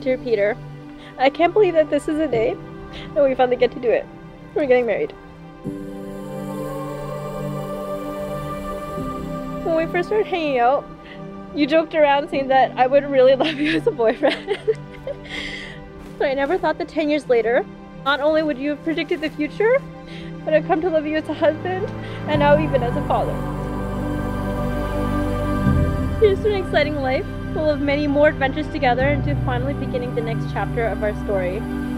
Dear Peter, I can't believe that this is a day and we finally get to do it. We're getting married. When we first started hanging out, you joked around saying that I would really love you as a boyfriend. But I never thought that 10 years later, not only would you have predicted the future, but I've come to love you as a husband and now even as a father. Here's to an exciting life, full of many more adventures together and to finally beginning the next chapter of our story.